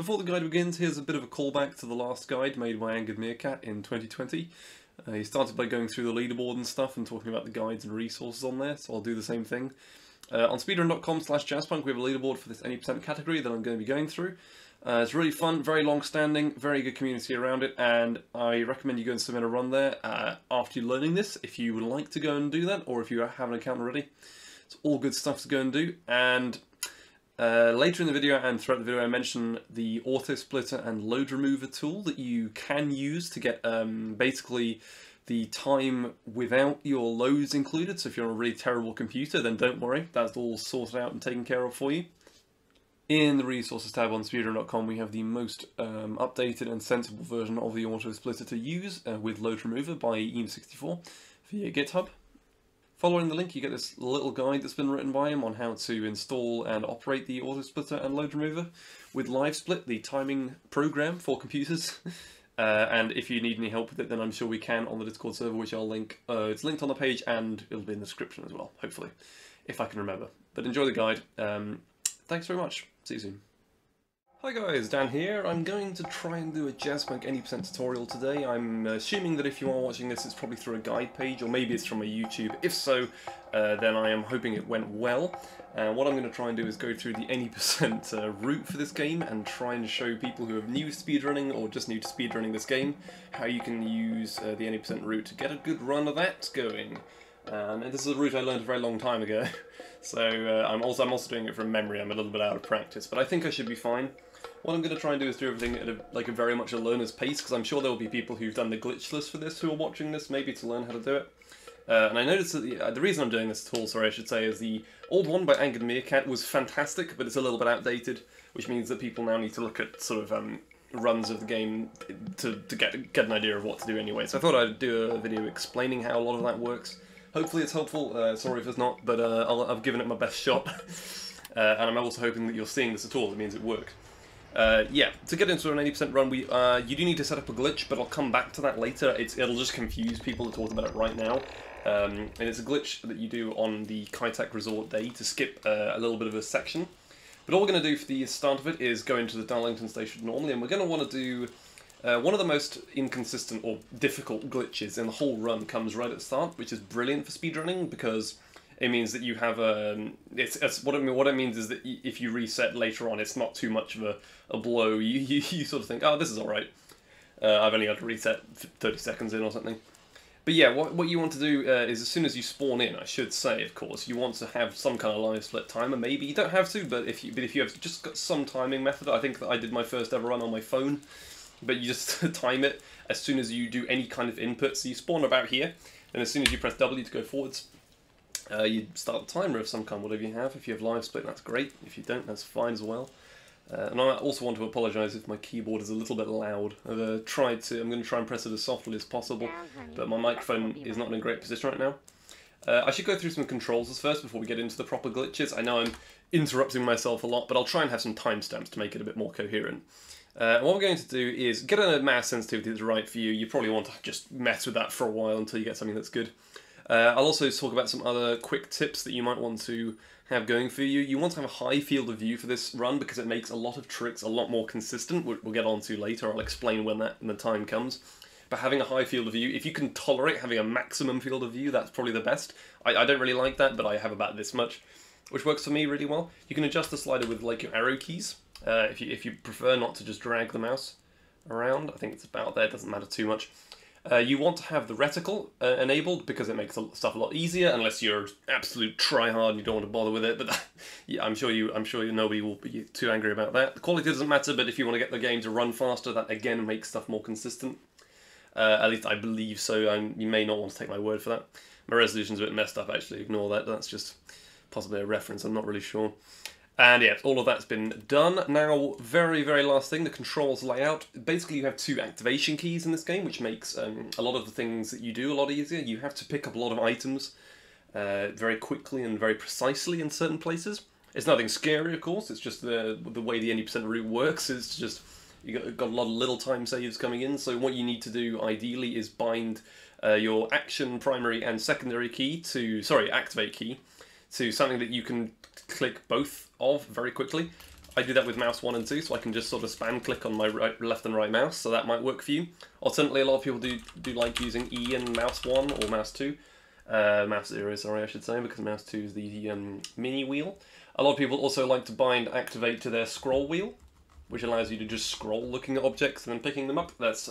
Before the guide begins, here's a bit of a callback to the last guide made by AngryMeerkat in 2020. He started by going through the leaderboard and stuff and talking about the guides and resources on there, so I'll do the same thing. On speedrun.com/jazzpunk we have a leaderboard for this any percent category that I'm going to be going through. It's really fun, very long standing, very good community around it, and I recommend you go and submit a run there after you learning this, if you would like to go and do that, or if you have an account already. It's all good stuff to go and do, and later in the video and throughout the video I mention the auto splitter and load remover tool that you can use to get basically the time without your loads included. So if you're on a really terrible computer, then don't worry, that's all sorted out and taken care of for you. In the resources tab on speedrun.com we have the most updated and sensible version of the auto splitter to use with load remover by eim64 via GitHub. Following the link you get this little guide that's been written by him on how to install and operate the auto splitter and load remover with LiveSplit, the timing program for computers. And if you need any help with it, then I'm sure we can on the Discord server, which I'll link. It's linked on the page and it'll be in the description as well, hopefully, if I can remember. But enjoy the guide. Thanks very much. See you soon. Hi guys, Dan here. I'm going to try and do a Jazzpunk any percent tutorial today. I'm assuming that if you are watching this, it's probably through a guide page, or maybe it's from a YouTube. If so, then I am hoping it went well. What I'm going to try and do is go through the any percent route for this game and try and show people who are new to speedrunning or just new to speedrunning this game how you can use the any percent route to get a good run of that going. And this is a route I learned a very long time ago, so I'm also doing it from memory. I'm a little bit out of practice, but I think I should be fine. What I'm going to try and do is do everything at a very much a learner's pace, because I'm sure there will be people who've done the glitch list for this who are watching this, maybe to learn how to do it. And I noticed that the reason I'm doing this at all, sorry I should say, is the old one by AngryMeerkat was fantastic, but it's a little bit outdated, which means that people now need to look at sort of runs of the game to get an idea of what to do anyway. So I thought I'd do a video explaining how a lot of that works. Hopefully it's helpful, sorry if it's not, but I've given it my best shot. And I'm also hoping that you're seeing this at all, it means it worked. Yeah, to get into an 80% run, you do need to set up a glitch, but I'll come back to that later. It'll just confuse people that talk about it right now. And it's a glitch that you do on the Kai Tak Resort day to skip a little bit of a section. But all we're going to do for the start of it is go into the Darlington Station normally, and we're going to want to do... one of the most inconsistent or difficult glitches in the whole run comes right at the start, which is brilliant for speedrunning because it means that you have a... What it means is that if you reset later on, it's not too much of a blow. You sort of think, oh, this is alright. I've only got to reset 30 seconds in or something. But yeah, what you want to do is as soon as you spawn in, I should say, of course, you want to have some kind of live split timer. Maybe you don't have to, but if you have just got some timing method, I think that I did my first ever run on my phone. But you just time it as soon as you do any kind of input. So you spawn about here, and as soon as you press W to go forwards, you start the timer of some kind, whatever you have. If you have live split, that's great. If you don't, that's fine as well. And I also want to apologise if my keyboard is a little bit loud. I'm going to try and press it as softly as possible, but my microphone is not in a great position right now. I should go through some controls first before we get into the proper glitches. I know I'm interrupting myself a lot, but I'll try and have some timestamps to make it a bit more coherent. What we're going to do is get a mass sensitivity that's right for you. You probably want to just mess with that for a while until you get something that's good. I'll also talk about some other quick tips that you might want to have going for you. You want to have a high field of view for this run because it makes a lot of tricks a lot more consistent, which we'll get onto later. I'll explain when the time comes. But having a high field of view, if you can tolerate having a maximum field of view, that's probably the best. I don't really like that, but I have about this much, which works for me really well. You can adjust the slider with like your arrow keys. If you prefer not to just drag the mouse around, I think it's about there, it doesn't matter too much. You want to have the reticle enabled because it makes stuff a lot easier, unless you're absolute tryhard and you don't want to bother with it, but yeah, I'm sure nobody will be too angry about that. The quality doesn't matter, but if you want to get the game to run faster, that again makes stuff more consistent. At least I believe so. You may not want to take my word for that. My resolution's a bit messed up actually, ignore that, that's just possibly a reference, I'm not really sure. And yeah, all of that's been done. Now, very, very last thing, the controls layout. Basically, you have two activation keys in this game, which makes a lot of the things that you do a lot easier. You have to pick up a lot of items very quickly and very precisely in certain places. It's nothing scary, of course. It's just the way the 80% route works. It's just you've got a lot of little time saves coming in. So what you need to do, ideally, is bind your action primary and secondary key to... Sorry, activate key. To something that you can click both of very quickly. I do that with mouse 1 and 2, so I can just sort of spam click on my left and right mouse, so that might work for you. Alternatively, a lot of people do like using E and mouse 1 or mouse 2. Mouse 0, sorry, I should say, because mouse 2 is the mini wheel. A lot of people also like to bind activate to their scroll wheel, which allows you to just scroll looking at objects and then picking them up. That's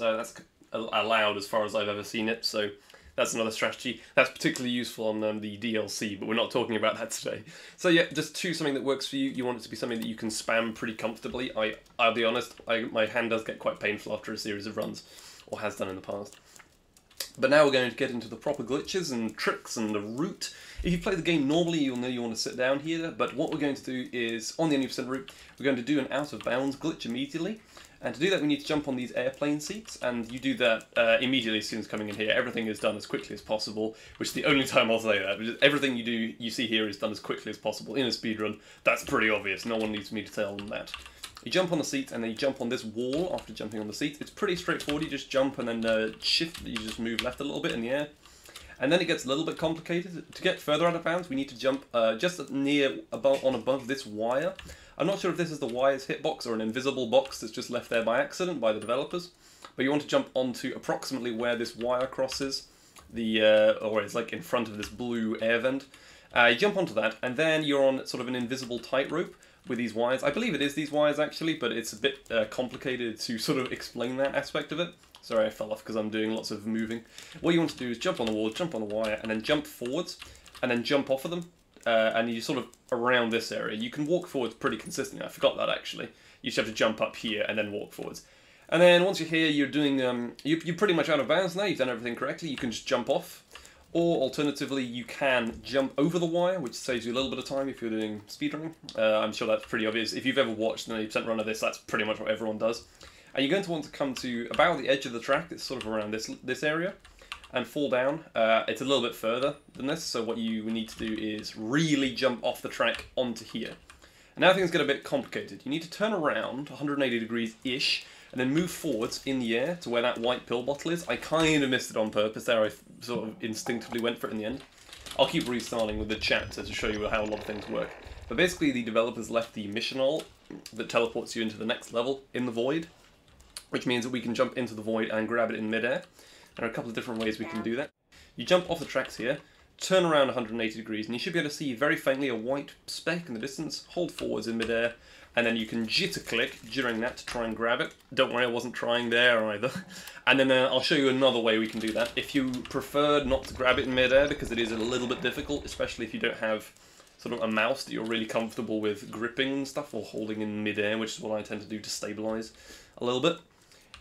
allowed as far as I've ever seen it, so that's another strategy. That's particularly useful on the DLC, but we're not talking about that today. So yeah, just choose something that works for you. You want it to be something that you can spam pretty comfortably. I'll be honest, my hand does get quite painful after a series of runs, or has done in the past. But now we're going to get into the proper glitches and tricks and the route. If you play the game normally, you'll know you want to sit down here, but what we're going to do is, on the 100% route, we're going to do an out-of-bounds glitch immediately. And to do that, we need to jump on these airplane seats, and you do that immediately as soon as coming in here. Everything is done as quickly as possible, which is the only time I'll say that, because everything you do, you see here is done as quickly as possible in a speedrun. That's pretty obvious, no one needs me to tell them that. You jump on the seat, and then you jump on this wall after jumping on the seat. It's pretty straightforward, you just jump and then shift, you just move left a little bit in the air. And then it gets a little bit complicated. To get further out of bounds, we need to jump just near, above this wire. I'm not sure if this is the wire's hitbox or an invisible box that's just left there by accident by the developers. But you want to jump onto approximately where this wire crosses, or it's like in front of this blue air vent. You jump onto that, and then you're on sort of an invisible tightrope with these wires. I believe it is these wires actually, but it's a bit complicated to sort of explain that aspect of it. Sorry, I fell off because I'm doing lots of moving. What you want to do is jump on the wall, jump on the wire, and then jump forwards, and then jump off of them, and you sort of around this area. You can walk forwards pretty consistently. I forgot that actually. You just have to jump up here and then walk forwards. And then once you're here, you're doing you're pretty much out of bounds now. You've done everything correctly. You can just jump off. Or, alternatively, you can jump over the wire, which saves you a little bit of time if you're doing speedrunning. I'm sure that's pretty obvious. If you've ever watched an 80% run of this, that's pretty much what everyone does. And you're going to want to come to about the edge of the track, it's sort of around this area, and fall down. It's a little bit further than this, so what you need to do is really jump off the track onto here. And now things get a bit complicated. You need to turn around 180 degrees-ish, and then move forwards in the air to where that white pill bottle is. I kind of missed it on purpose there, I sort of instinctively went for it in the end. I'll keep restarting with the chapter to show you how a lot of things work. But basically the developers left the missional that teleports you into the next level in the void, which means that we can jump into the void and grab it in midair. There are a couple of different ways we can do that. You jump off the tracks here, turn around 180 degrees, and you should be able to see very faintly a white speck in the distance, hold forwards in midair, and then you can jitter click during that to try and grab it. Don't worry, I wasn't trying there either. And then I'll show you another way we can do that. If you prefer not to grab it in midair, because it is a little bit difficult, especially if you don't have sort of a mouse that you're really comfortable with gripping and stuff, or holding in midair, which is what I tend to do to stabilize a little bit.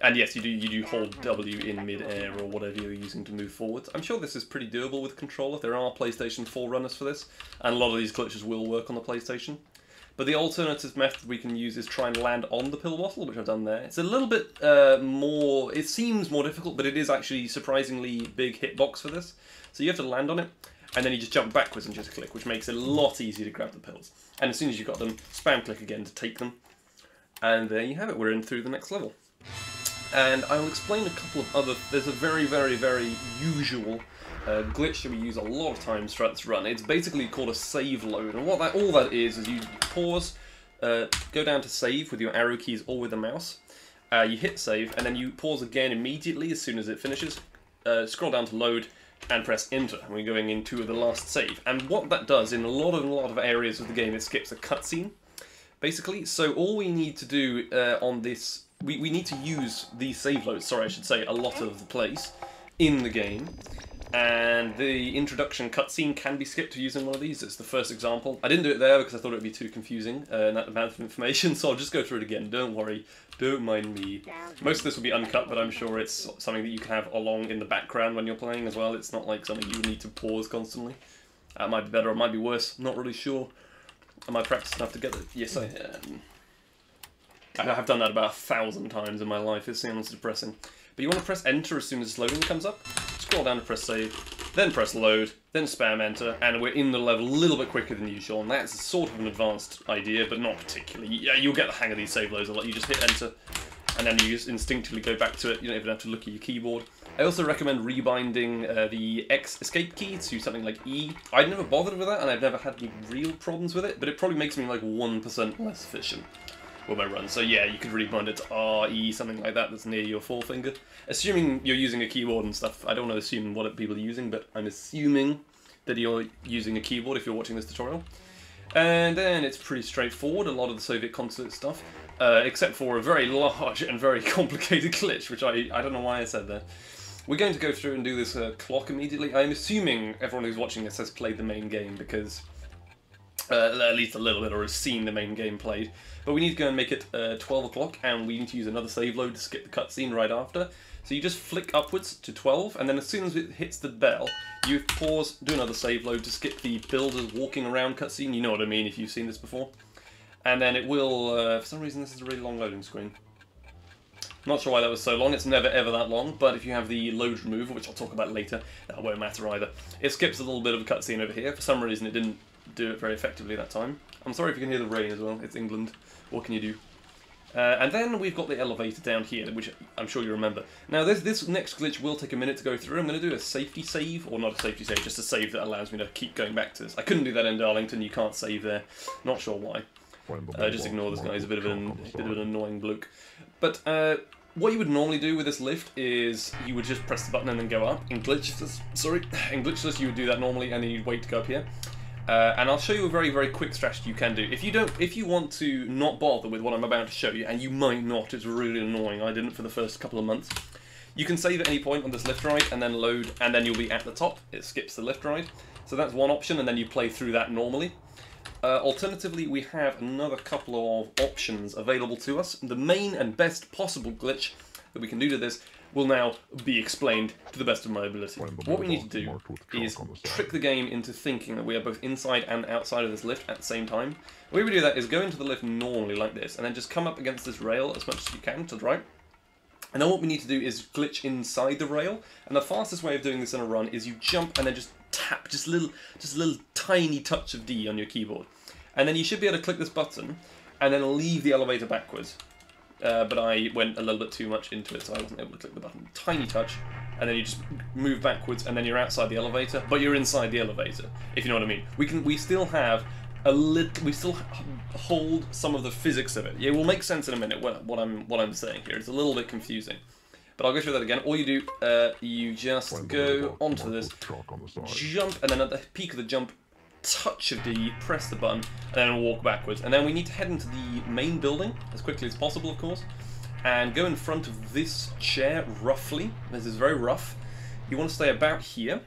And yes, you do hold W in mid-air or whatever you're using to move forwards. I'm sure this is pretty doable with controller. There are PlayStation 4 runners for this, and a lot of these glitches will work on the PlayStation. But the alternative method we can use is try and land on the pill bottle, which I've done there. It's a little bit more, it seems more difficult, but it is actually surprisingly big hitbox for this. So you have to land on it, and then you just jump backwards and just click, which makes it a lot easier to grab the pills. And as soon as you've got them, spam click again to take them. And there you have it, we're in through the next level. And I'll explain a couple of other, there's a very, very, very usual glitch that we use a lot of times throughout this run. It's basically called a save load, and what that all that is you pause, go down to save with your arrow keys or with the mouse, you hit save, and then you pause again immediately as soon as it finishes, scroll down to load, and press enter, and we're going into the last save. And what that does, in a lot of areas of the game, it skips a cutscene, basically, so all we need to do on this... We need to use these save loads, sorry I should say, a lot of the place in the game, and the introduction cutscene can be skipped using one of these. It's the first example. I didn't do it there because I thought it would be too confusing and that amount of information, so I'll just go through it again. Don't worry, don't mind me. Most of this will be uncut, but I'm sure it's something that you can have along in the background when you're playing as well. It's not like something you need to pause constantly. It might be better, or it might be worse, not really sure. Am I practiced enough to get it? Yes, I am. I have done that about 1,000 times in my life, it sounds depressing. But you want to press enter as soon as loading comes up, scroll down to press save, then press load, then spam enter, and we're in the level a little bit quicker than usual, and that's sort of an advanced idea, but not particularly. Yeah, you'll get the hang of these save loads a lot. You just hit enter, and then you just instinctively go back to it. You don't even have to look at your keyboard. I also recommend rebinding the X escape key to something like E. I'd never bothered with that, and I've never had any real problems with it, but it probably makes me like 1% less efficient. were my runs. So yeah, you could really bind it to R, E, something like that that's near your forefinger. Assuming you're using a keyboard and stuff, I don't want to assume what people are using, but I'm assuming that you're using a keyboard if you're watching this tutorial. And then it's pretty straightforward, a lot of the Soviet Consulate stuff, except for a very large and very complicated glitch, which I don't know why I said that. We're going to go through and do this clock immediately. I'm assuming everyone who's watching this has played the main game, because at least a little bit, or has seen the main game played. But we need to go and make it 12 o'clock, and we need to use another save load to skip the cutscene right after. So you just flick upwards to 12, and then as soon as it hits the bell, you pause, do another save load to skip the builders walking around cutscene. You know what I mean if you've seen this before. And then it will, for some reason this is a really long loading screen. Not sure why that was so long, it's never ever that long, but if you have the load remover, which I'll talk about later, that won't matter either. It skips a little bit of a cutscene over here. For some reason it didn't do it very effectively that time. I'm sorry if you can hear the rain as well, it's England. What can you do? And then we've got the elevator down here, which I'm sure you remember. Now this next glitch will take a minute to go through. I'm going to do a safety save, or not a safety save, just a save that allows me to keep going back to this. I couldn't do that in Darlington, you can't save there, not sure why. Just ignore this guy, he's a bit of an annoying bloke. But what you would normally do with this lift is you would just press the button and then go up. In glitches, sorry, in glitchless you would do that normally, and then you'd wait to go up here. And I'll show you a very, very quick strategy you can do. If you want to not bother with what I'm about to show you, and you might not, it's really annoying, I didn't for the first couple of months. You can save at any point on this lift ride and then load, and then you'll be at the top. It skips the lift ride. So that's one option, and then you play through that normally. Alternatively, we have another couple of options available to us. The main and best possible glitch that we can do to this will now be explained to the best of my ability. What we need to do is trick the game into thinking that we are both inside and outside of this lift at the same time. The way we do that is go into the lift normally like this, and then just come up against this rail as much as you can to the right. And then what we need to do is glitch inside the rail, and the fastest way of doing this in a run is you jump and then just tap, just a little tiny touch of D on your keyboard. And then you should be able to click this button and then leave the elevator backwards. But I went a little bit too much into it, so I wasn't able to click the button. Tiny touch, and then you just move backwards, and then you're outside the elevator, but you're inside the elevator, if you know what I mean. We still hold some of the physics of it. Yeah, it will make sense in a minute what I'm saying here. It's a little bit confusing, but I'll go through that again. All you do, you just go onto this, jump, and then at the peak of the jump, touch of D, press the button, and then walk backwards. And then we need to head into the main building as quickly as possible, of course, and go in front of this chair roughly. This is very rough. You want to stay about here,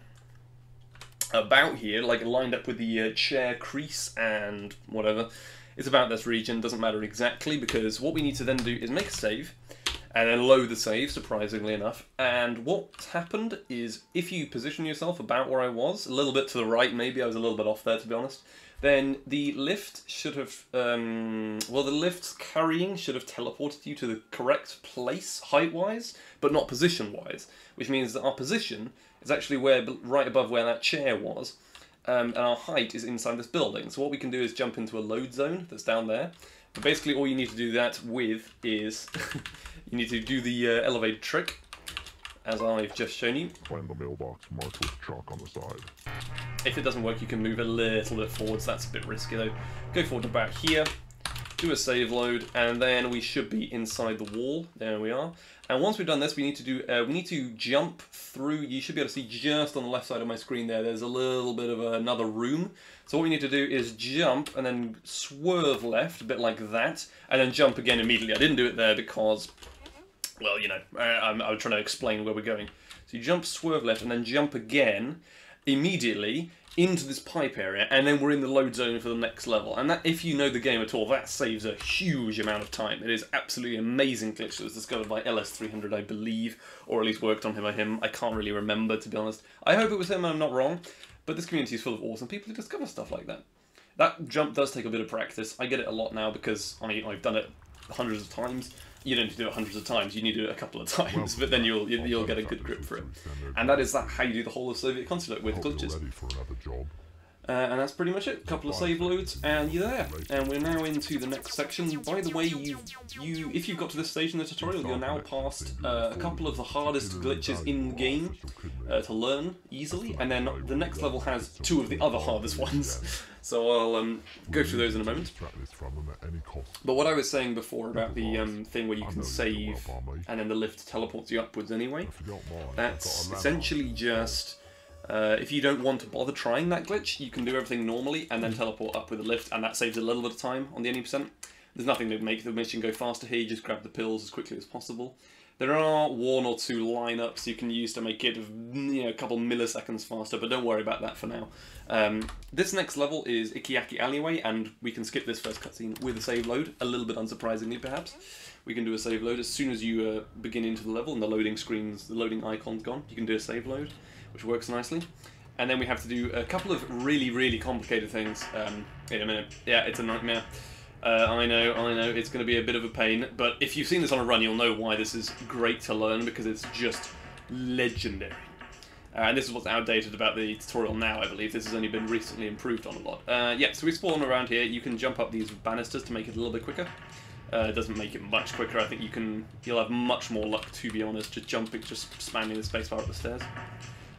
like lined up with the chair crease and whatever. It's about this region, doesn't matter exactly, because what we need to then do is make a save, and then load the save, surprisingly enough. And what's happened is, if you position yourself about where I was, a little bit to the right maybe, I was a little bit off there to be honest, then the lift should have, well, the lift's carrying should have teleported you to the correct place height-wise, but not position-wise, which means that our position is actually where, right above where that chair was, and our height is inside this building. So what we can do is jump into a load zone that's down there. But basically all you need to do that with is you need to do the elevator trick, as I've just shown you. Find the mailbox marked with chalk on the side. If it doesn't work, you can move a little bit forwards. That's a bit risky though. Go forward about here, do a save load, and then we should be inside the wall. There we are. And once we've done this, we need to do jump through. You should be able to see just on the left side of my screen there. There's a little bit of another room. So what we need to do is jump and then swerve left, a bit like that, and then jump again immediately. I didn't do it there because, well, you know, I'm trying to explain where we're going. So you jump, swerve left, and then jump again immediately into this pipe area, and then we're in the load zone for the next level. And that, if you know the game at all, that saves a huge amount of time. It is absolutely amazing glitch that was discovered by LS300, I believe, or at least worked on him by him. I can't really remember, to be honest. I hope it was him and I'm not wrong, but this community is full of awesome people who discover stuff like that. That jump does take a bit of practice. I get it a lot now because I've done it hundreds of times. You don't need to do it hundreds of times, you need to do it a couple of times, but then you'll get a good grip for it. And that is how you do the whole of Soviet Consulate with glitches. And that's pretty much it. A couple of save loads, and you're there. And we're now into the next section. By the way, if you've got to this stage in the tutorial, you're now past a couple of the hardest glitches in the game to learn easily, and then the next level has two of the other hardest ones. So I'll go through those in a moment. But what I was saying before about the thing where you can save and then the lift teleports you upwards anyway, that's essentially just, if you don't want to bother trying that glitch, you can do everything normally and then teleport up with the lift, and that saves a little bit of time on the 80%. There's nothing to make the mission go faster here, you just grab the pills as quickly as possible. There are one or two lineups you can use to make it, you know, a couple milliseconds faster, but don't worry about that for now. This next level is Ikiyaki Alleyway, and we can skip this first cutscene with a save load, a little bit unsurprisingly perhaps. We can do a save load as soon as you begin into the level and the loading screen's, the loading icon's gone. You can do a save load, which works nicely. And then we have to do a couple of really, really complicated things. Wait a minute. Yeah, it's a nightmare. I know, it's going to be a bit of a pain, but if you've seen this on a run, you'll know why this is great to learn, because it's just legendary. And this is what's outdated about the tutorial now, I believe. This has only been recently improved on a lot. Yeah, so we spawn around here. You can jump up these banisters to make it a little bit quicker. It doesn't make it much quicker. I think you'll have much more luck, to be honest, just spamming the spacebar up the stairs.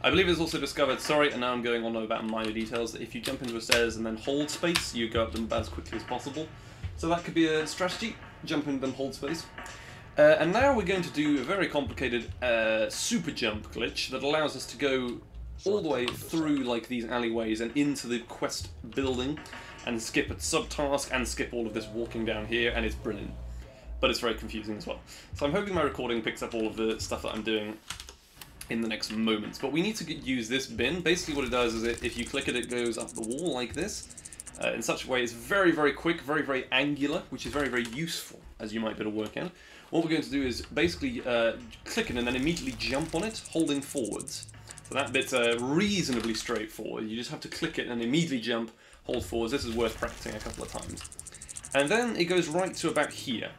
I believe it's also discovered, sorry, and now I'm going on about minor details, that if you jump into the stairs and then hold space, you go up them as quickly as possible. So that could be a strategy, jump in then hold space. And now we're going to do a very complicated super jump glitch that allows us to go all the way through like these alleyways and into the quest building and skip a subtask and skip all of this walking down here, and it's brilliant. But it's very confusing as well. So I'm hoping my recording picks up all of the stuff that I'm doing in the next moments. But we need to use this bin. Basically what it does is if you click it, it goes up the wall like this. In such a way, it's very, very quick, very, very angular, which is very, very useful, as you might be able to work out. What we're going to do is basically click it and then immediately jump on it, holding forwards. So that bit's reasonably straightforward. You just have to click it and immediately jump, hold forwards. This is worth practicing a couple of times. And then it goes right to about here.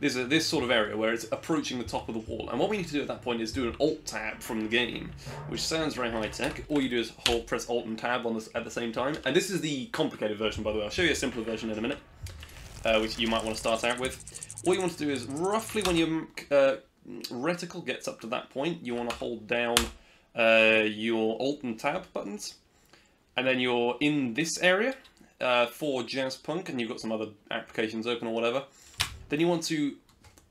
There's this sort of area where it's approaching the top of the wall. And what we need to do at that point is do an Alt-Tab from the game, which sounds very high-tech. All you do is press Alt and Tab on this at the same time. And this is the complicated version, by the way. I'll show you a simpler version in a minute, which you might want to start out with. All you want to do is roughly when your reticle gets up to that point, you want to hold down your Alt and Tab buttons. And then you're in this area for Jazzpunk, and you've got some other applications open or whatever. Then you want to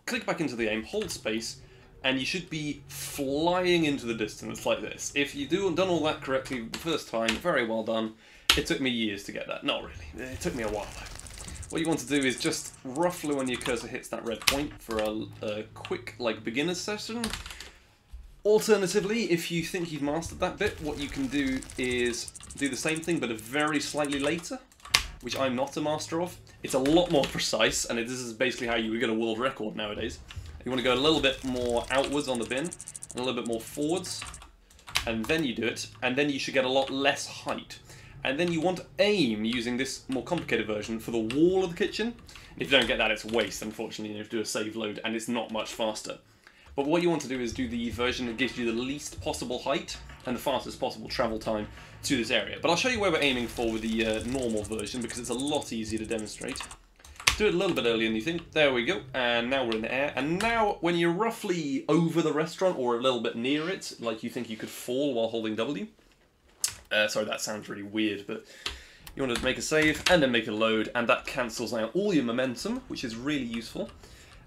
click back into the game, hold space, and you should be flying into the distance like this. If you do done all that correctly the first time, very well done. It took me years to get that. Not really. It took me a while though. What you want to do is just roughly when your cursor hits that red point for a quick like beginner's session. Alternatively, if you think you've mastered that bit, what you can do is do the same thing but a very slightly later, which I'm not a master of. It's a lot more precise, and this is basically how you would get a world record nowadays. You want to go a little bit more outwards on the bin, and a little bit more forwards, and then you do it, and then you should get a lot less height. And then you want to aim using this more complicated version for the wall of the kitchen. If you don't get that, it's waste, unfortunately, you have to do a save load, and it's not much faster. But what you want to do is do the version that gives you the least possible height and the fastest possible travel time to this area. But I'll show you where we're aiming for with the normal version, because it's a lot easier to demonstrate. Do it a little bit earlier than you think. There we go. And now we're in the air. And now when you're roughly over the restaurant or a little bit near it, like you think you could fall while holding W. Sorry, that sounds really weird, but you want to make a save and then make a load, and that cancels out all your momentum, which is really useful.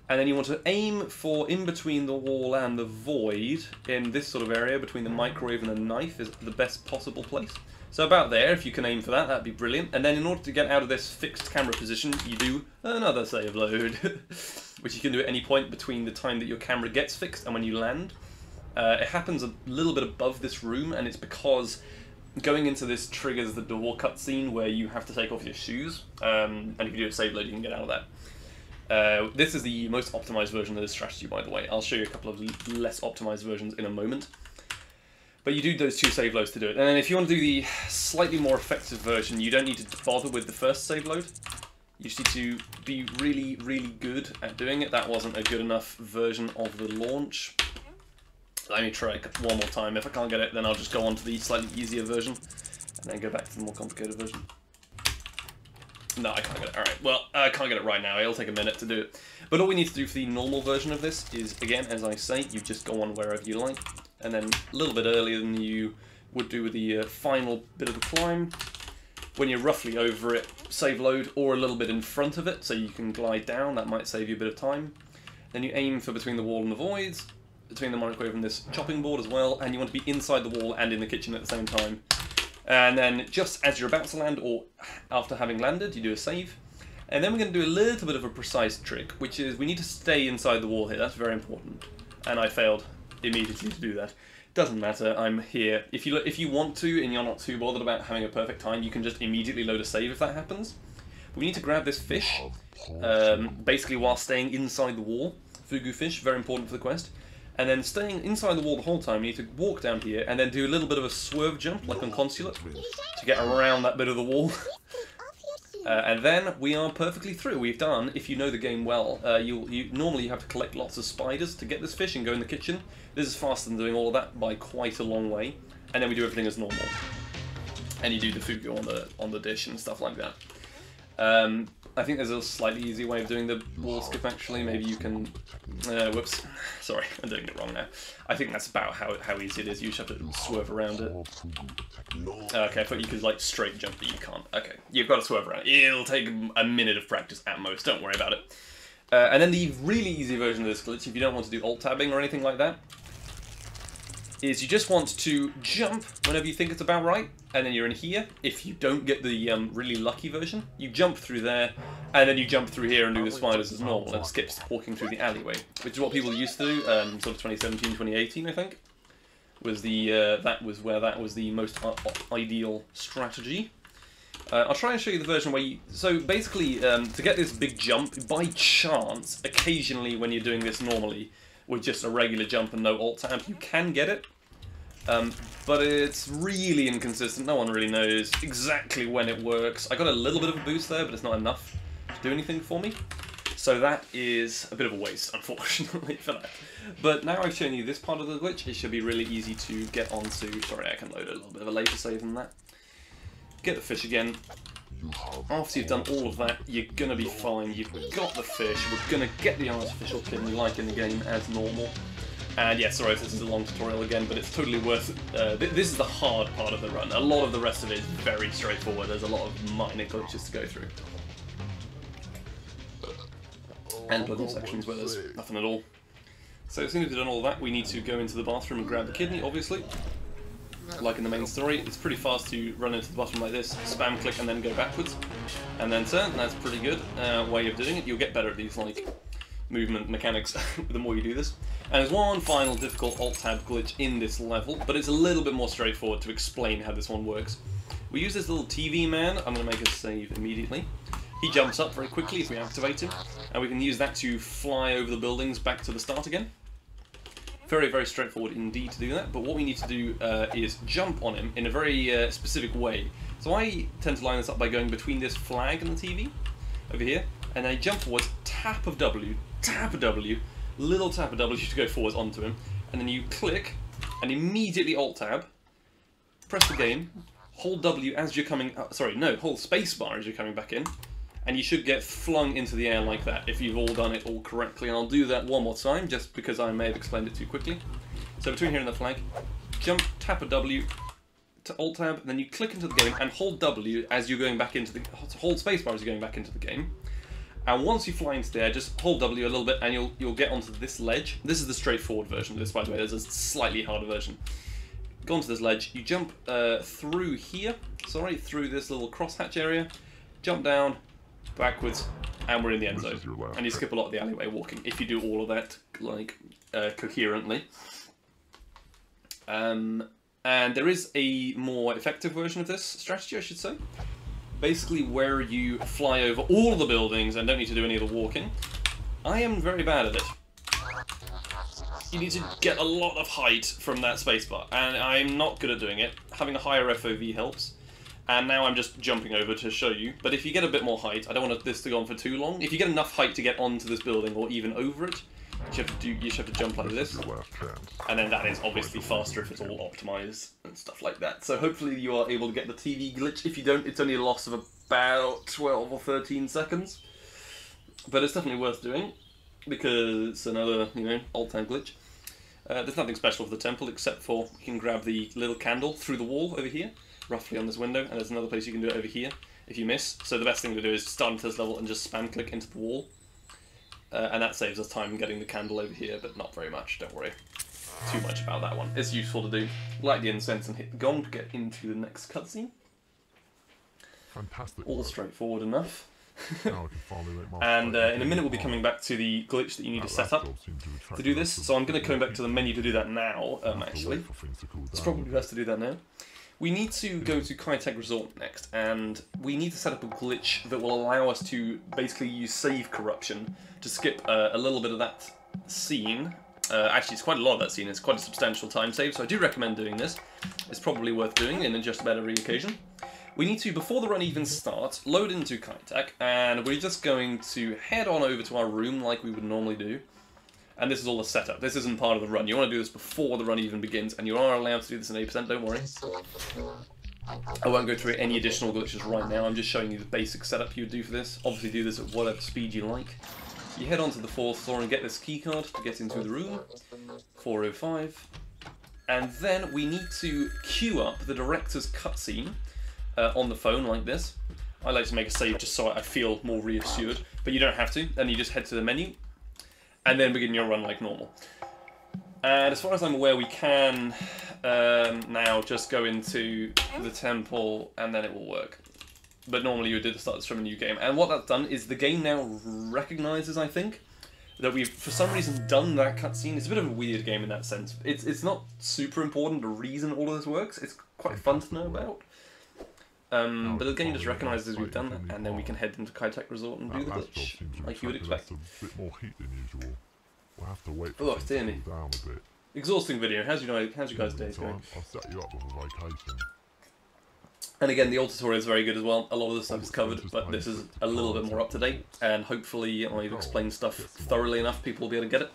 And then you want to aim for in between the wall and the void, in this sort of area between the microwave and the knife is the best possible place. So about there, if you can aim for that, that'd be brilliant. And then in order to get out of this fixed camera position, you do another save load, which you can do at any point between the time that your camera gets fixed and when you land. It happens a little bit above this room, and it's because going into this triggers the door cutscene where you have to take off your shoes. And if you do a save load, you can get out of that. This is the most optimized version of this strategy, by the way. I'll show you a couple of less optimized versions in a moment. But you do those two save loads to do it. And then if you want to do the slightly more effective version, you don't need to bother with the first save load. You just need to be really, really good at doing it. That wasn't a good enough version of the launch. Let me try it one more time. If I can't get it, then I'll just go on to the slightly easier version and then go back to the more complicated version. No, I can't get it. Alright, well, I can't get it right now. It'll take a minute to do it. But all we need to do for the normal version of this is, again, as I say, you just go on wherever you like. And then a little bit earlier than you would do with the final bit of the climb. when you're roughly over it, save load or a little bit in front of it so you can glide down. That might save you a bit of time. Then you aim for between the wall and the voids, between the microwave and this chopping board as well, and you want to be inside the wall and in the kitchen at the same time. And then just as you're about to land or after having landed, you do a save. And then we're going to do a little bit of a precise trick, which is we need to stay inside the wall here. That's very important. And I failed immediately to do that. Doesn't matter, I'm here. If you want to and you're not too bothered about having a perfect time, you can just immediately load a save if that happens. But we need to grab this fish, basically while staying inside the wall. Fugu fish, very important for the quest. And then staying inside the wall the whole time, you need to walk down here and then do a little bit of a swerve jump, like on Consulate, to get around that bit of the wall. And then we are perfectly through. We've done, if you know the game well, you normally have to collect lots of spiders to get this fish and go in the kitchen. This is faster than doing all of that by quite a long way. And then we do everything as normal. And you do the fugu on the dish and stuff like that. I think there's a slightly easier way of doing the wall skip, actually. Maybe you can... whoops. Sorry, I'm doing it wrong now. I think that's about how easy it is. You just have to swerve around it. Okay, I thought you could, like, straight jump, but you can't. Okay, you've got to swerve around. It'll take a minute of practice at most. Don't worry about it. And then the really easy version of this glitch, if you don't want to do alt-tabbing or anything like that, is you just want to jump whenever you think it's about right, and then you're in here. If you don't get the really lucky version, you jump through there, and then you jump through here and do the spiders as normal, and skips walking through the alleyway, which is what people used to do, sort of 2017, 2018, I think. Was the that was the most ideal strategy. I'll try and show you the version where you... So basically, to get this big jump, by chance, occasionally when you're doing this normally, with just a regular jump and no alt-tab, you can get it. But it's really inconsistent. No one really knows exactly when it works. I got a little bit of a boost there, but it's not enough to do anything for me. So that is a bit of a waste, unfortunately, for that. But now I've shown you this part of the glitch, it should be really easy to get onto. Sorry, I can load a little bit of a later save than that. Get the fish again. After you've done all of that, you're going to be fine. You've got the fish, we're going to get the artificial skin like in the game as normal. And yeah, sorry if this is a long tutorial again, but it's totally worth it. This is the hard part of the run. A lot of the rest of it is very straightforward. There's a lot of minor glitches to go through. And other sections where there's nothing at all. So as soon as we've done all that, we need to go into the bathroom and grab the kidney, obviously. Like in the main story, it's pretty fast to run into the bottom like this, spam click and then go backwards, and then turn. That's pretty good way of doing it. You'll get better at these like movement mechanics the more you do this. And there's one final difficult alt-tab glitch in this level, but it's a little bit more straightforward to explain how this one works. We use this little TV man. I'm going to make a save immediately. He jumps up very quickly if we activate him, and we can use that to fly over the buildings back to the start again. Very, very straightforward indeed to do that, but what we need to do is jump on him in a very specific way. So I tend to line this up by going between this flag and the TV, over here, and I jump forwards, tap of W, little tap of W to go forwards onto him, and then you click, and immediately alt-tab, press the game, hold W as you're coming up, sorry, no, hold spacebar as you're coming back in, and you should get flung into the air like that if you've all done it all correctly. And I'll do that one more time, just because I may have explained it too quickly. So between here and the flag, jump, tap a W to alt-tab, and then you click into the game and hold W as you're going back into the... hold spacebar as you're going back into the game. And once you fly into the air, just hold W a little bit and you'll get onto this ledge. This is the straightforward version of this, by the way. There's a slightly harder version. Go onto this ledge, you jump through here, sorry, through this little crosshatch area, jump down, backwards, and we're in the end zone. And you skip a lot of the alleyway walking if you do all of that like coherently. And there is a more effective version of this strategy, I should say. Basically, where you fly over all the buildings and don't need to do any of the walking. I am very bad at it. You need to get a lot of height from that spacebar, and I'm not good at doing it. Having a higher FOV helps. And now I'm just jumping over to show you. But if you get a bit more height, I don't want this to go on for too long. If you get enough height to get onto this building or even over it, you should have to jump like this. And then that is obviously faster if it's all optimized and stuff like that. So hopefully you are able to get the TV glitch. If you don't, it's only a loss of about 12 or 13 seconds. But it's definitely worth doing because it's another, you know, alt-tab glitch. There's nothing special for the temple except for you can grab the little candle through the wall over here. roughly on this window, and there's another place you can do it over here if you miss. So the best thing to do is start into this level and just spam click into the wall. And that saves us time getting the candle over here, but not very much, don't worry too much about that one. It's useful to do. Light the incense and hit the gong to get into the next cutscene. Fantastic. All straightforward enough. Now I can follow it. And in a minute we'll be coming back to the glitch that you need to set up to do this, so I'm going to come back to the menu to do that now, actually. It's probably best to do that now. We need to go to Kai Tak Resort next, and we need to set up a glitch that will allow us to basically use save corruption to skip a little bit of that scene. Actually, it's quite a lot of that scene. It's quite a substantial time save, so I do recommend doing this. It's probably worth doing in just about every occasion. We need to, before the run even starts, load into Kai Tak, and we're just going to head on over to our room like we would normally do. And this is all the setup. This isn't part of the run. You want to do this before the run even begins, and you are allowed to do this in 8%, don't worry. I won't go through any additional glitches right now. I'm just showing you the basic setup you would do for this. Obviously do this at whatever speed you like. You head onto the 4th floor and get this keycard to get into the room. 405. And then we need to queue up the director's cutscene on the phone like this. I like to make a save just so I feel more reassured, but you don't have to, and you just head to the menu. And then begin your run like normal. And as far as I'm aware, we can now just go into the temple and then it will work. But normally you would do this from a new game. And what that's done is the game now recognizes, I think, that we've for some reason done that cutscene. It's a bit of a weird game in that sense. It's not super important the reason all of this works. It's quite fun to know about. But the game just recognises we've done that, and then we can head into Kai Tak Resort and do the glitch, like you would expect. Oh, dear me. Exhausting video. How's your guys' days going? And again, the old tutorial is very good as well. A lot of the stuff is covered, but this is a little bit more up to date, and hopefully I've explained stuff thoroughly enough, people will be able to get it.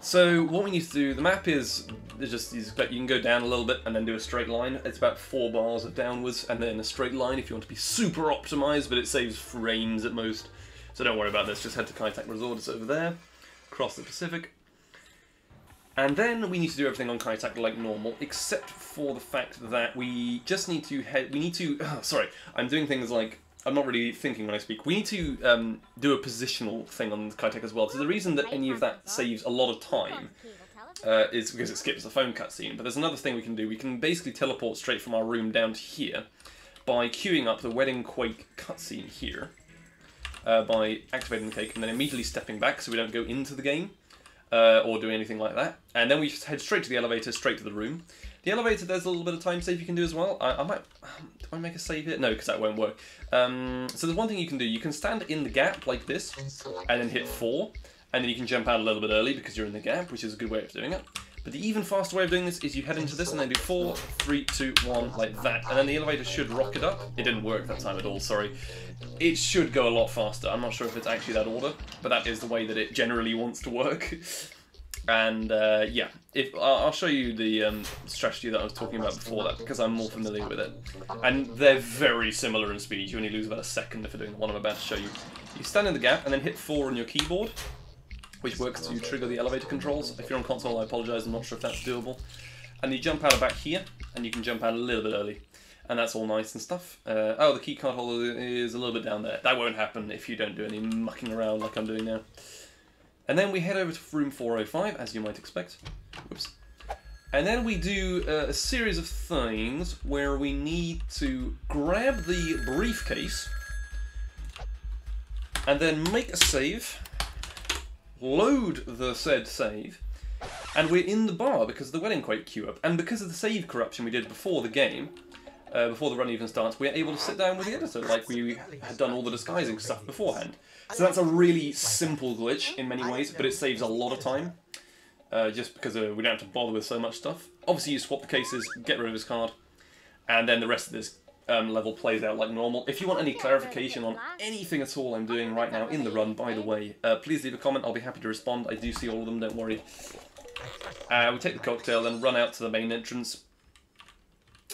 So what we need to do, the map is just, you can go down a little bit and then do a straight line. It's about 4 bars of downwards and then a straight line if you want to be super optimised, but it saves frames at most. So don't worry about this, just head to Kai Tak Resort, it's over there, across the Pacific. And then we need to do everything on Kai Tak like normal, except for the fact that we just need to head, sorry, I'm doing things like, I'm not really thinking when I speak. We need to do a positional thing on Kai Tak as well. So the reason that any of that saves a lot of time is because it skips the phone cutscene. But there's another thing we can do. We can basically teleport straight from our room down to here by queuing up the Wedding Quake cutscene here by activating the cake and then immediately stepping back so we don't go into the game or do anything like that. And then we just head straight to the elevator, straight to the room. The elevator, there's a little bit of time save you can do as well. I might... do I make a save here? No, because that won't work. So there's one thing you can do. You can stand in the gap like this, and then hit 4, and then you can jump out a little bit early because you're in the gap, which is a good way of doing it. But the even faster way of doing this is you head into this and then do 4, 3, 2, 1, like that. And then the elevator should rocket up. It didn't work that time at all, sorry. It should go a lot faster. I'm not sure if it's actually that order, but that is the way that it generally wants to work. And yeah, I'll show you the strategy that I was talking about before that, because I'm more familiar with it. And they're very similar in speed. You only lose about a second if you're doing the one I'm about to show you. You stand in the gap and then hit 4 on your keyboard, which works to trigger the elevator controls. If you're on console, I apologise, I'm not sure if that's doable. And you jump out of back here, and you can jump out a little bit early. And that's all nice and stuff. Oh, the key card holder is a little bit down there. That won't happen if you don't do any mucking around like I'm doing now. And then we head over to room 405, as you might expect. Whoops. And then we do a series of things where we need to grab the briefcase and then make a save, load the said save, and we're in the bar because of the Wedding Quake queue up. And because of the save corruption we did before the game, before the run even starts, we're able to sit down with the editor like we had done all the disguising stuff beforehand. So that's a really simple glitch in many ways, but it saves a lot of time, just because we don't have to bother with so much stuff. Obviously you swap the cases, get rid of his card, and then the rest of this level plays out like normal. If you want any clarification on anything at all I'm doing right now in the run, by the way, please leave a comment, I'll be happy to respond. I do see all of them, don't worry. We take the cocktail and run out to the main entrance.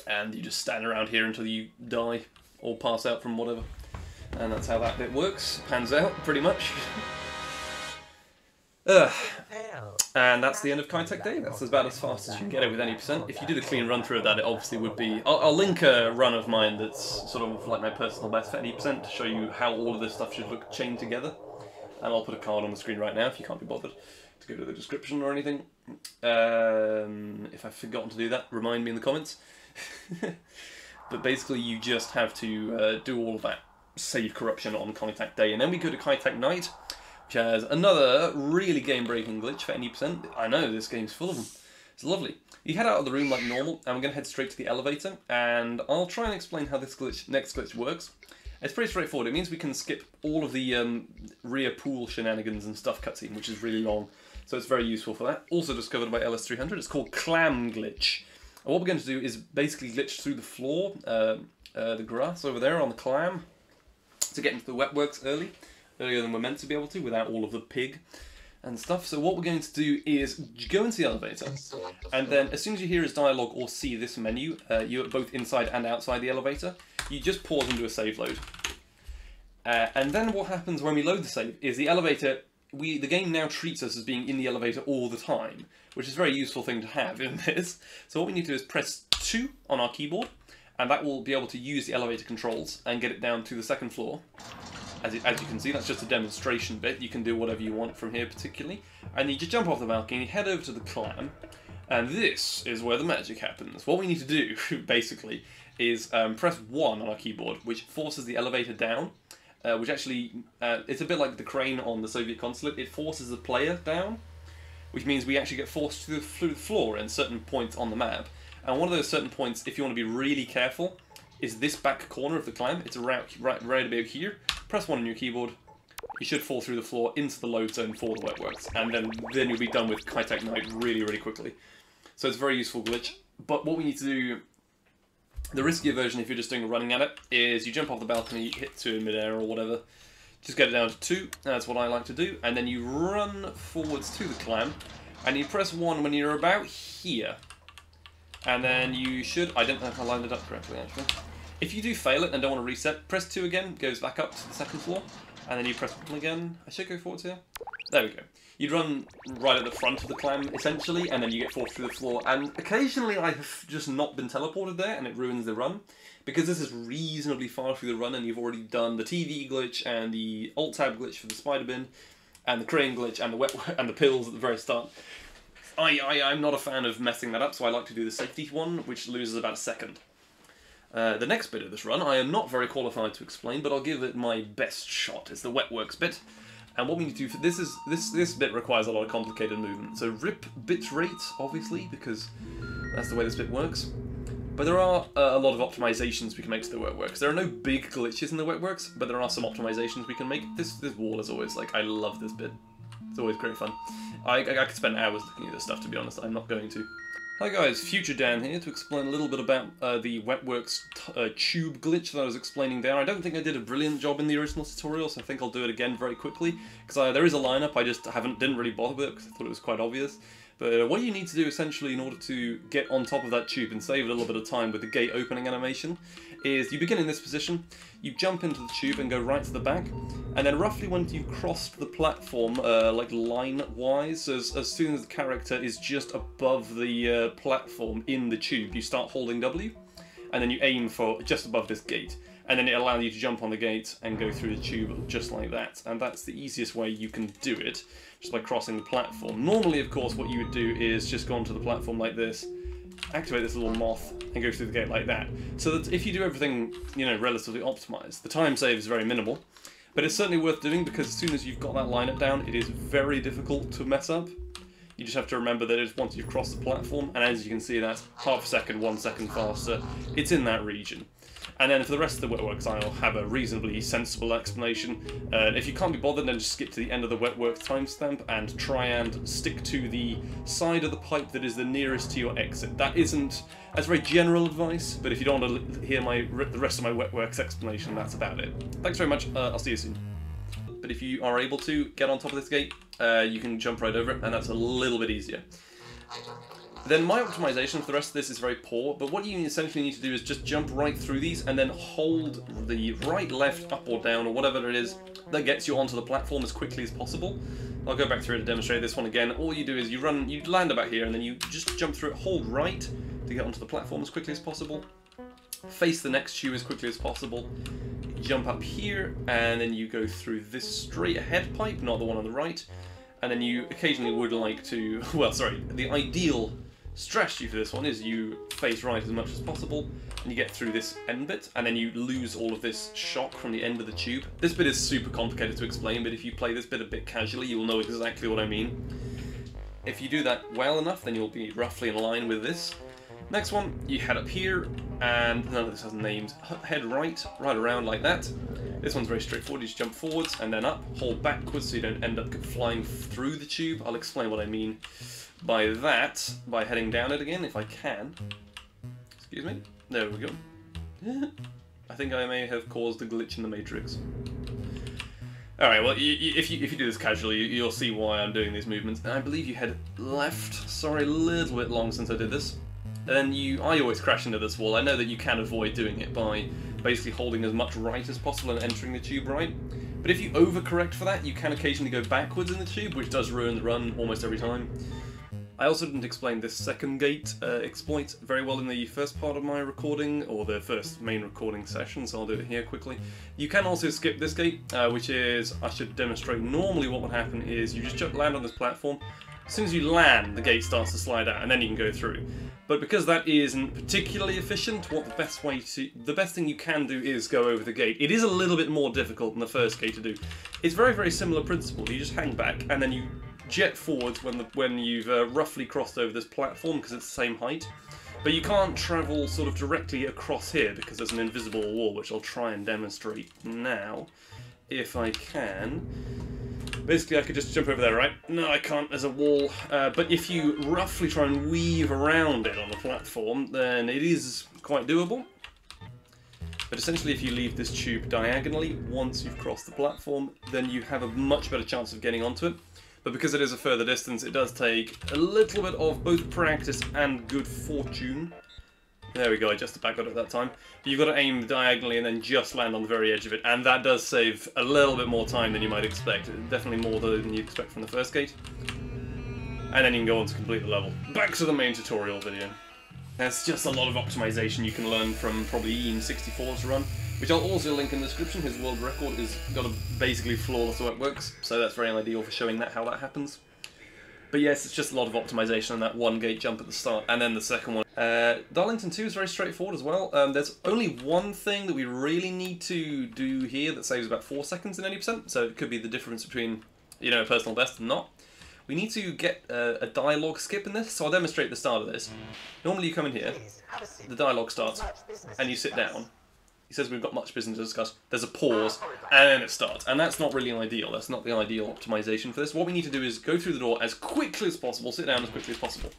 And you just stand around here until you die or pass out from whatever. And that's how that bit works. Pans out, pretty much. Ugh. And that's the end of Kai Tak Day. That's about as fast as you can get it with any percent. If you did a clean run through of that, it obviously would be... I'll link a run of mine that's sort of like my personal best for any percent to show you how all of this stuff should look chained together. And I'll put a card on the screen right now if you can't be bothered to go to the description or anything. If I've forgotten to do that, remind me in the comments. But basically you just have to do all of that save corruption on Kai Tak Day. And then we go to Kai Tak Night, which has another really game-breaking glitch for any percent. I know, this game's full of them. It's lovely. You head out of the room like normal, and we're going to head straight to the elevator, and I'll try and explain how this glitch, next glitch works. It's pretty straightforward. It means we can skip all of the rear pool shenanigans and stuff cutscene, which is really long, so it's very useful for that. Also discovered by LS300, it's called Clam Glitch. And what we're going to do is basically glitch through the floor, the grass over there on the clam, to get into the Wetworks earlier than we're meant to be able to, without all of the pig and stuff. So what we're going to do is go into the elevator, and then as soon as you hear his dialogue or see this menu, you're both inside and outside the elevator, you just pause and do a save load. And then what happens when we load the save is the elevator, the game now treats us as being in the elevator all the time, which is a very useful thing to have in this. So what we need to do is press 2 on our keyboard, and that will be able to use the elevator controls and get it down to the second floor. As you can see, that's just a demonstration bit. You can do whatever you want from here particularly. And you just jump off the balcony, head over to the clam, and this is where the magic happens. What we need to do, basically, is press 1 on our keyboard, which forces the elevator down, which actually, it's a bit like the crane on the Soviet Consulate. It forces the player down, which means we actually get forced through the floor in certain points on the map. And one of those certain points, if you want to be really careful, is this back corner of the clam. It's right about here. Press 1 on your keyboard, you should fall through the floor into the load zone for the Wetworks, and then you'll be done with Kai Tak Night really, really quickly. So it's a very useful glitch, but what we need to do, the riskier version if you're just doing a running at it, is you jump off the balcony, hit 2 in midair or whatever, just get it down to 2, that's what I like to do, and then you run forwards to the clam, and you press 1 when you're about here, and then you should, I don't know if I lined it up correctly actually. If you do fail it and don't want to reset, press 2 again, goes back up to the second floor, and then you press 1 again. I should go forwards here. There we go. You'd run right at the front of the clam, essentially, and then you get forced through the floor, and occasionally I have just not been teleported there, and it ruins the run, because this is reasonably far through the run, and you've already done the TV glitch, and the alt-tab glitch for the spider bin, and the crane glitch, and the pills at the very start. I'm not a fan of messing that up, so I like to do the safety one, which loses about a second. The next bit of this run, I am not very qualified to explain, but I'll give it my best shot. It's the Wetworks bit, and what we need to do for this is this bit requires a lot of complicated movement. So rip bitrate, obviously, because that's the way this bit works. But there are a lot of optimizations we can make to the Wetworks. There are no big glitches in the Wetworks, but there are some optimizations we can make. This wall is always like, I love this bit. It's always great fun. I could spend hours looking at this stuff, to be honest. I'm not going to. Hi guys, Future Dan here to explain a little bit about the Wetworks tube glitch that I was explaining there. I don't think I did a brilliant job in the original tutorial, so I think I'll do it again very quickly, because there is a lineup, I just didn't really bother with it because I thought it was quite obvious. But what you need to do essentially in order to get on top of that tube and save a little bit of time with the gate opening animation is you begin in this position, you jump into the tube and go right to the back, and then roughly when you crossed the platform, like line-wise, as soon as the character is just above the platform in the tube, you start holding W, and then you aim for just above this gate, and then it allows you to jump on the gate and go through the tube just like that, and that's the easiest way you can do it, just by crossing the platform. Normally, of course, what you would do is just go onto the platform like this, activate this little moth, and go through the gate like that. So that if you do everything, you know, relatively optimized, the time save is very minimal, but it's certainly worth doing because as soon as you've got that lineup down, it is very difficult to mess up. You just have to remember that it's once you've crossed the platform, and as you can see, that's half a second, 1 second faster. It's in that region. And then for the rest of the Wetworks, I'll have a reasonably sensible explanation. If you can't be bothered, then just skip to the end of the Wetworks timestamp and try and stick to the side of the pipe that is the nearest to your exit. That's very general advice, but if you don't want to hear the rest of my Wetworks explanation, that's about it. Thanks very much, I'll see you soon. But if you are able to get on top of this gate, you can jump right over it, and that's a little bit easier. Then my optimization for the rest of this is very poor, but what you essentially need to do is just jump right through these and then hold the right, left, up or down, or whatever it is, that gets you onto the platform as quickly as possible. I'll go back through to demonstrate this one again. All you do is you run, you land about here, and then you just jump through it, hold right to get onto the platform as quickly as possible. Face the next shoe as quickly as possible. Jump up here, and then you go through this straight ahead pipe, not the one on the right. And then you occasionally would like to, well, sorry, the ideal strategy for this one is you face right as much as possible, and you get through this end bit, and then you lose all of this shock from the end of the tube. This bit is super complicated to explain, but if you play this bit a bit casually, you'll know exactly what I mean. If you do that well enough, then you'll be roughly in line with this. Next one, you head up here, and none of this has names. Head right, right around like that. This one's very straightforward. You just jump forwards and then up, hold backwards so you don't end up flying through the tube. I'll explain what I mean by that by heading down it again if I can. Excuse me. There we go. I think I may have caused a glitch in the matrix. Alright, well, if you do this casually, you'll see why I'm doing these movements. And I believe you head left. Sorry, a little bit long since I did this. And then I always crash into this wall. I know that you can avoid doing it by basically holding as much right as possible and entering the tube right. But if you overcorrect for that, you can occasionally go backwards in the tube, which does ruin the run almost every time. I also didn't explain this second gate exploit very well in the first part of my recording, or the first main recording session, so I'll do it here quickly. You can also skip this gate, which is, I should demonstrate, normally what would happen is you just land on this platform. As soon as you land, the gate starts to slide out, and then you can go through. But because that isn't particularly efficient, the best thing you can do is go over the gate. It is a little bit more difficult than the first gate to do. It's very, very similar principle. You just hang back, and then you jet forwards when you've roughly crossed over this platform, because it's the same height. But you can't travel sort of directly across here, because there's an invisible wall, which I'll try and demonstrate now, if I can. Basically, I could just jump over there, right? No, I can't. There's a wall. But if you roughly try and weave around it on the platform, then it is quite doable. But essentially, if you leave this tube diagonally, once you've crossed the platform, then you have a much better chance of getting onto it. But because it is a further distance, it does take a little bit of both practice and good fortune. There we go, I just about got it that time. But you've got to aim diagonally and then just land on the very edge of it, and that does save a little bit more time than you might expect. Definitely more than you expect from the first gate. And then you can go on to complete the level. Back to the main tutorial video. There's just a lot of optimization you can learn from probably eim64's run, which I'll also link in the description. His world record has got a basically flawless Wetworks, so that's very ideal for showing that how that happens. But yes, it's just a lot of optimization on that one gate jump at the start, and then the second one. Darlington 2 is very straightforward as well. There's only one thing that we really need to do here that saves about 4 seconds in 80%, so it could be the difference between, you know, a personal best and not. We need to get a dialogue skip in this, so I'll demonstrate the start of this. Normally you come in here, the dialogue starts, and you sit down. He says we've got much business to discuss, there's a pause, and then it starts. And that's not really ideal, that's not the ideal optimization for this. What we need to do is go through the door as quickly as possible, sit down as quickly as possible.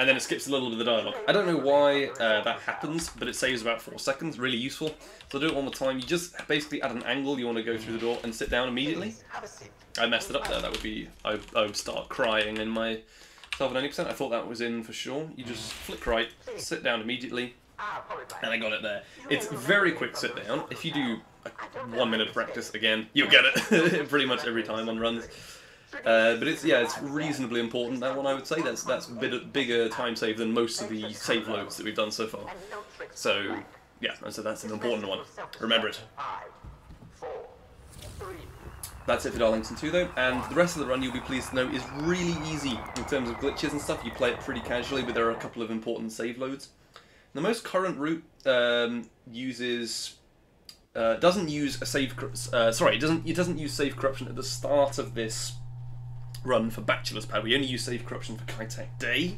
And then it skips a little bit of the dialogue. I don't know why that happens, but it saves about 4 seconds, really useful. So I do it one more time, you just basically at an angle you want to go through the door and sit down immediately. I messed it up there, that would be, I would start crying in my self at 90%, I thought that was in for sure. You just flick right, sit down immediately. And I got it there. It's very quick sit down. If you do like 1 minute of practice again, you'll get it pretty much every time on runs. But it's, yeah, it's reasonably important, that one I would say. That's a bit bigger time save than most of the save loads that we've done so far. So yeah, so that's an important one. Remember it. That's it for Darlington 2 though, and the rest of the run you'll be pleased to know is really easy in terms of glitches and stuff. You play it pretty casually, but there are a couple of important save loads. The most current route doesn't use save corruption at the start of this run for Bachelor's Pad. We only use save corruption for Kai Tak Day.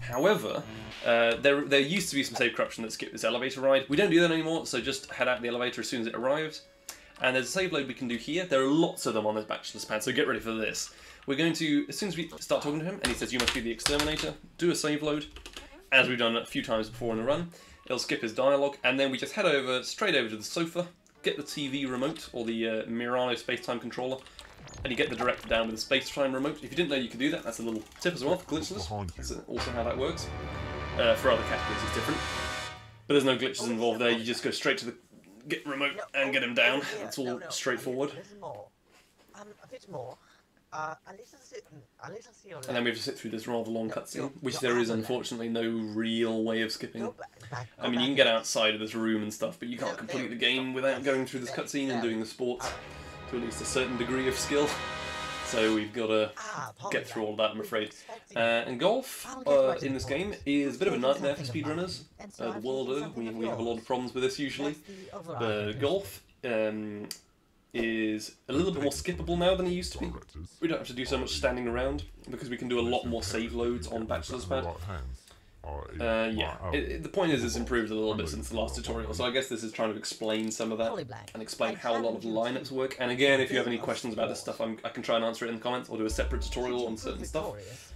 However, there used to be some save corruption that skipped this elevator ride. We don't do that anymore, so just head out the elevator as soon as it arrives. And there's a save load we can do here. There are lots of them on this Bachelor's Pad, so get ready for this. We're going to, as soon as we start talking to him, and he says you must be the exterminator, do a save load. As we've done a few times before in the run, it'll skip his dialogue, and then we just head over, straight over to the sofa, get the TV remote, or the Murano space-time controller, and you get the director down with the space-time remote. If you didn't know you could do that, that's a little tip as well for glitchless. That's also how that works. For other categories it's different. But there's no glitches involved there, you just go straight to the get remote and get him down. It's all straightforward. And then we have to sit through this rather long cutscene, which there is unfortunately no real way of skipping. I mean, you can get outside of this room and stuff, but you can't complete the game without going through this cutscene and doing the sports to at least a certain degree of skill. So we've got to get through all that, I'm afraid. And golf in this game is a bit of a nightmare for speedrunners. The world over, we have a lot of problems with this usually. The golf is a little bit more skippable now than it used to be. We don't have to do so much standing around because we can do a lot more save loads on Bachelor's Pad. Yeah, the point is it's improved a little bit since the last tutorial, so I guess this is trying to explain some of that and explain how a lot of the lineups work. And again, if you have any questions about this stuff, I can try and answer it in the comments or do a separate tutorial on certain stuff. If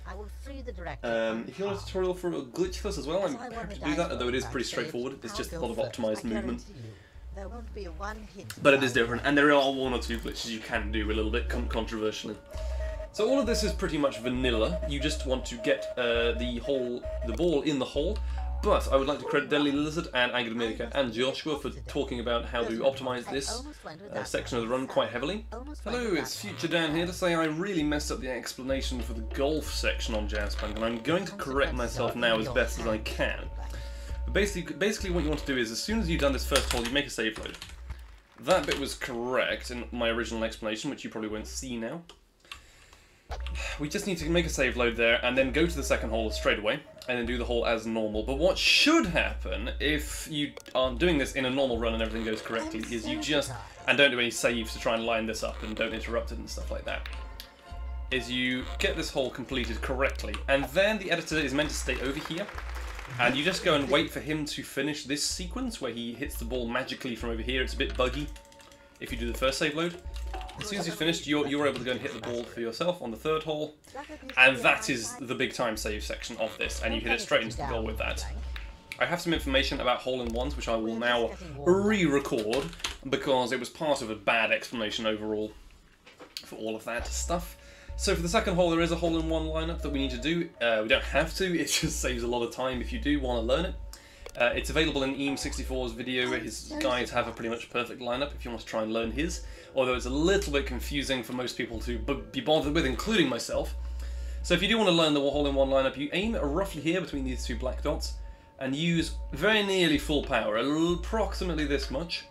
you want a tutorial for a glitch fuss as well, I'm happy to do that, although it is pretty straightforward. It's just a lot of optimised movement. But it is different, and there are one or two glitches you can do a little bit controversially. So all of this is pretty much vanilla. You just want to get the ball in the hole. But I would like to credit Deadly Lizard and Agatha Medica and Joshua for talking about how to optimise this section of the run quite heavily. Hello, it's Future Dan here to say I really messed up the explanation for the golf section on Jazzpunk, and I'm going to correct myself now as best as I can. But basically what you want to do is, as soon as you've done this first hole, you make a save load. That bit was correct in my original explanation, which you probably won't see now. We just need to make a save load there and then go to the second hole straight away and then do the hole as normal. But what should happen if you aren't doing this in a normal run and everything goes correctly is you just, and don't do any saves to try and line this up and don't interrupt it and stuff like that, is you get this hole completed correctly. And then the editor is meant to stay over here and you just go and wait for him to finish this sequence where he hits the ball magically from over here. It's a bit buggy if you do the first save load. As soon as you've finished, you're able to go and hit the ball for yourself on the third hole, and that is the big time save section of this, and you hit it straight into the goal with that. I have some information about hole-in-ones, which I will now re-record, because it was part of a bad explanation overall for all of that stuff. So for the second hole, there is a hole-in-one lineup that we need to do. We don't have to, it just saves a lot of time if you do want to learn it. It's available in eim64's video. His guides have a pretty much perfect lineup if you want to try and learn his, although it's a little bit confusing for most people to be bothered with, including myself. So if you do want to learn the hole-in-one lineup, you aim roughly here between these two black dots and use very nearly full power, approximately this much.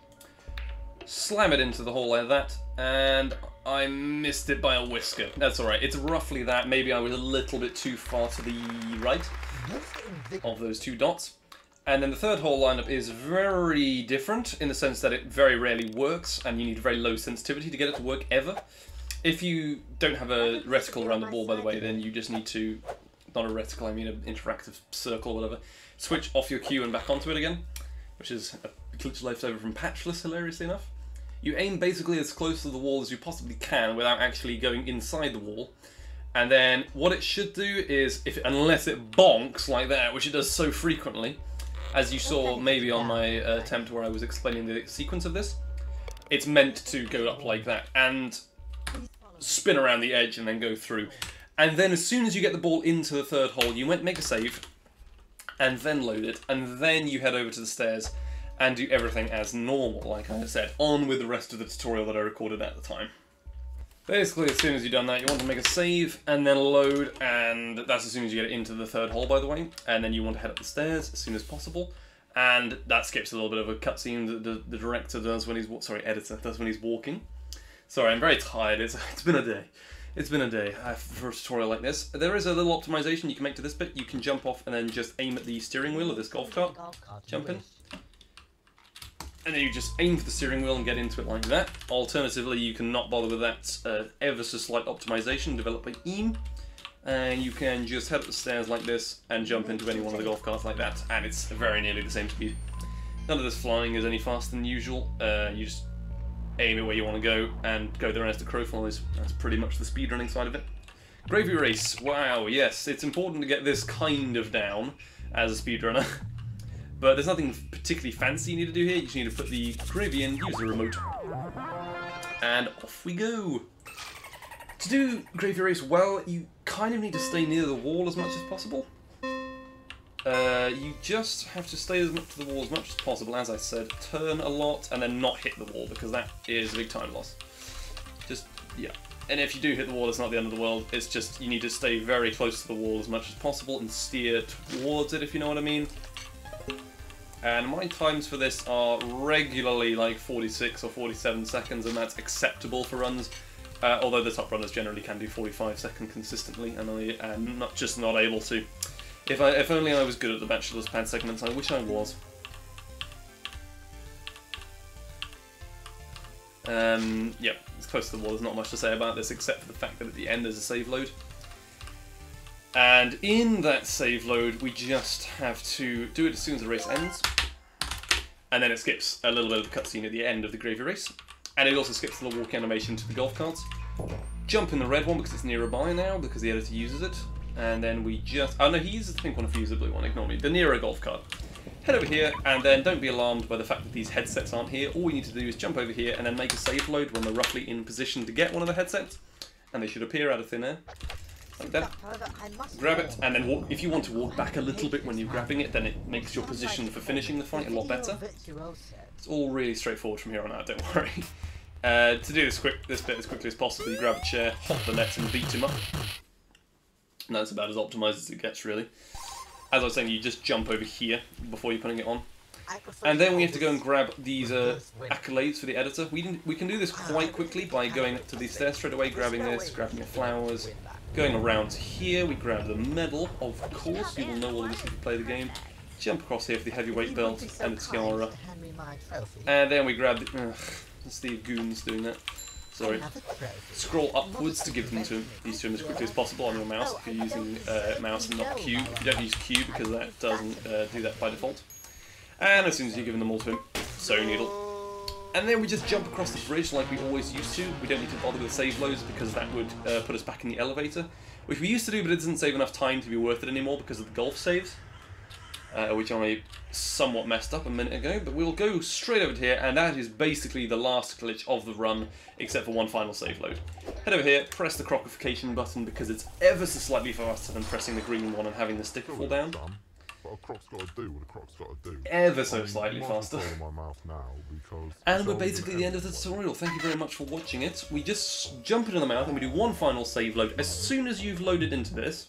Slam it into the hole like that, and I missed it by a whisker. That's alright, it's roughly that. Maybe I was a little bit too far to the right of those two dots. And then the third hole lineup is very different in the sense that it very rarely works and you need very low sensitivity to get it to work ever. If you don't have a reticle around the ball, by the way, then you just need to, not a reticle, I mean an interactive circle or whatever, switch off your cue and back onto it again, which is a glitch left over from Patchless, hilariously enough. You aim basically as close to the wall as you possibly can without actually going inside the wall. And then what it should do is, unless it bonks like that, which it does so frequently, as you saw maybe on my attempt where I was explaining the sequence of this, it's meant to go up like that and spin around the edge and then go through. And then as soon as you get the ball into the third hole, you make a save and then load it, and then you head over to the stairs and do everything as normal, like I said, on with the rest of the tutorial that I recorded at the time. Basically, as soon as you've done that, you want to make a save and then load, and that's as soon as you get into the third hole, by the way, and then you want to head up the stairs as soon as possible, and that skips a little bit of a cutscene that the director does when he's, editor does when he's walking. Sorry, I'm very tired, it's been a day. It's been a day for a tutorial like this. There is a little optimization you can make to this bit. You can jump off and then just aim at the steering wheel of this golf cart, jump in. And then you just aim for the steering wheel and get into it like that. Alternatively, you can not bother with that ever so slight optimization developed by eim, and you can just head up the stairs like this and jump into any one of the golf carts like that, and it's very nearly the same speed. None of this flying is any faster than usual. You just aim it where you want to go and go there as the crow flies. That's pretty much the speedrunning side of it. Gravy Race, wow, yes, it's important to get this kind of down as a speedrunner. But there's nothing particularly fancy you need to do here. You just need to put the gravy in, use the remote, and off we go. To do Gravy Race well, you kind of need to stay near the wall as much as possible. You just have to stay as much to the wall as much as possible, as I said, turn a lot, and then not hit the wall, because that is a big time loss. Just, yeah. And if you do hit the wall, it's not the end of the world, it's just you need to stay very close to the wall as much as possible and steer towards it, if you know what I mean. And my times for this are regularly like 46 or 47 seconds, and that's acceptable for runs. Although the top runners generally can do 45 seconds consistently, and I am just not able to. If only I was good at the Bachelor's Pad segments, I wish I was. Yeah, it's close to the wall, there's not much to say about this except for the fact that at the end there's a save load. And in that save load, we just have to do it as soon as the race ends. And then it skips a little bit of the cutscene at the end of the Gravy Race. And it also skips the walk animation to the golf carts. Jump in the red one because it's nearby now, because the editor uses it. And then we just... oh no, he uses the pink one if you use the blue one, ignore me. The Nero golf cart. Head over here, and then don't be alarmed by the fact that these headsets aren't here. All we need to do is jump over here and then make a save load when we're roughly in position to get one of the headsets. And they should appear out of thin air. Like that. Grab it, and then walk. If you want to walk back a little bit when you're grabbing it, then it makes your position for finishing the fight a lot better. It's all really straightforward from here on out, don't worry. To do this bit as quickly as possible, you grab a chair, hop the net, and beat him up. And that's about as optimised as it gets, really. As I was saying, you just jump over here before you're putting it on. And then we have to go and grab these accolades for the editor. We can do this quite quickly by going up to the stairs straight away, grabbing this, grabbing the flowers, going around here. We grab the medal, of course. You will know all of this if you play the game. Jump across here for the heavyweight belt and the tiara. And then we grab the... ugh, it's the goons doing that. Sorry. Scroll upwards to give them to these to him as quickly as possible on your mouse if you're using mouse and not Q. You don't use Q because that doesn't do that by default. And as soon as you're giving them all to him, so needle. And then we just jump across the bridge like we always used to. We don't need to bother with save loads because that would put us back in the elevator, which we used to do, but it doesn't save enough time to be worth it anymore because of the golf saves, which I somewhat messed up a minute ago. But we'll go straight over to here, and that is basically the last glitch of the run, except for one final save load. Head over here, press the crockification button because it's ever so slightly faster than pressing the green one and having the sticker fall down. But a croc's got to do what a croc's got to do. Ever so slightly faster. And we're basically at the end of the tutorial. Thank you very much for watching it. We just jump into the mouth and we do one final save load. As soon as you've loaded into this,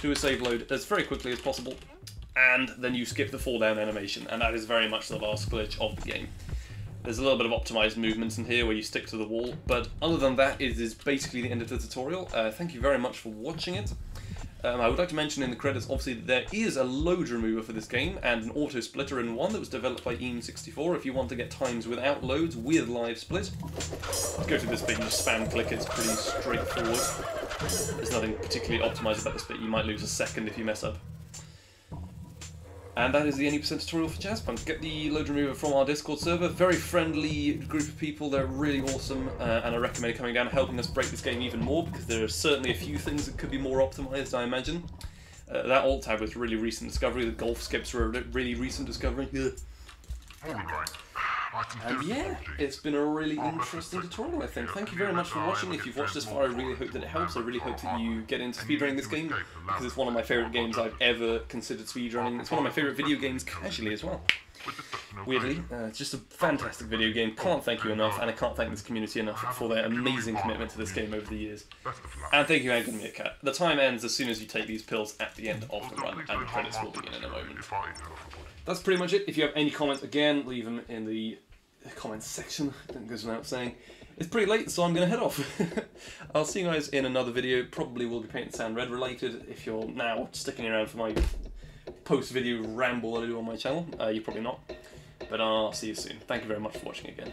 do a save load as very quickly as possible, and then you skip the fall down animation, and that is very much the last glitch of the game. There's a little bit of optimised movements in here where you stick to the wall, but other than that, it is basically the end of the tutorial. Thank you very much for watching it. I would like to mention in the credits, obviously, that there is a load remover for this game and an auto splitter in one that was developed by eim64 if you want to get times without loads with LiveSplit. Go to this bit and just spam click, it's pretty straightforward. There's nothing particularly optimised about this bit, you might lose a second if you mess up. And that is the 80% tutorial for Jazzpunk. Get the load remover from our Discord server. Very friendly group of people, they're really awesome, and I recommend coming down and helping us break this game even more, because there are certainly a few things that could be more optimised, I imagine. That alt tab was a really recent discovery, the golf skips were a really recent discovery. And yeah, it's been a really interesting tutorial, I think. Thank you very much for watching. If you've watched this far, I really hope that it helps. I really hope that you get into speedrunning this game, because it's one of my favourite games I've ever considered speedrunning. It's one of my favourite video games casually as well. Weirdly, it's just a fantastic video game. Can't thank you enough, and I can't thank this community enough for their amazing commitment to this game over the years. And thank you, AngryMeerkat. The time ends as soon as you take these pills at the end of the run, and the credits will begin in a moment. That's pretty much it. If you have any comments, again, leave them in the comments section. I think it goes without saying. It's pretty late, so I'm going to head off. I'll see you guys in another video. Probably will be Paint and Sound Red related. If you're now sticking around for my post-video ramble that I do on my channel, you're probably not. But I'll see you soon. Thank you very much for watching again.